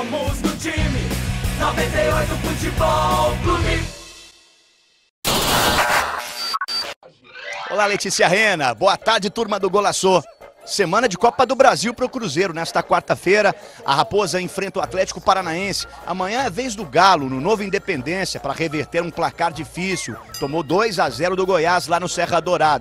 Somos do time 98 Futebol Clube. Olá, Letícia Reina. Boa tarde, turma do Golaçô. Semana de Copa do Brasil para o Cruzeiro. Nesta quarta-feira, a Raposa enfrenta o Atlético Paranaense. Amanhã é vez do Galo, no novo Independência, para reverter um placar difícil. Tomou 2-0 do Goiás lá no Serra Dourada.